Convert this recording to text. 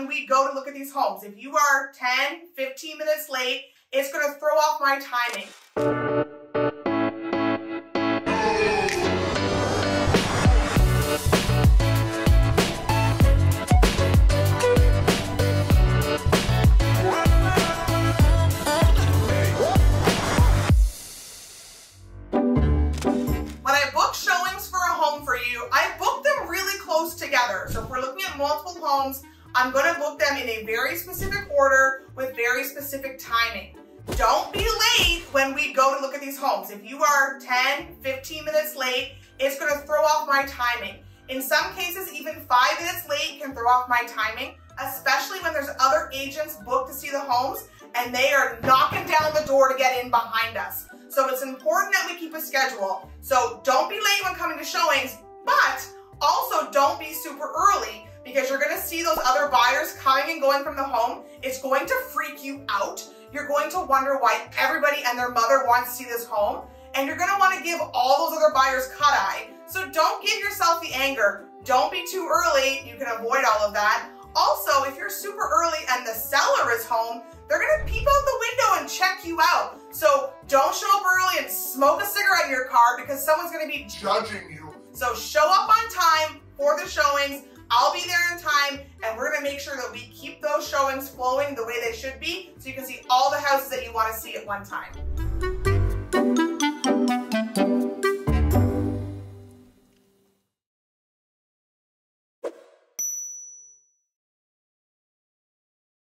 when we go to look at these homes. If you are 10, 15 minutes late, it's going to throw off my timing. When I book showings for a home for you, I book them really close together. So if we're looking at multiple homes, I'm going to book them in a very specific order with very specific timing. Don't be late when we go to look at these homes. If you are 10, 15 minutes late, it's going to throw off my timing. In some cases, even 5 minutes late can throw off my timing, especially when there's other agents booked to see the homes and they are knocking down the door to get in behind us. So it's important that we keep a schedule. So don't be late when coming to showings, but also don't be super early, because you're going to see those other buyers coming and going from the home. It's going to freak you out. You're going to wonder why everybody and their mother wants to see this home. And you're going to want to give all those other buyers cut eye. So don't give yourself the anger. Don't be too early. You can avoid all of that. Also, if you're super early and the seller is home, they're going to peep out the window and check you out. So don't show up early and smoke a cigarette in your car, because someone's going to be judging you. So show up on time for the showings. I'll be there in time, and we're going to make sure that we keep those showings flowing the way they should be, so you can see all the houses that you want to see at one time.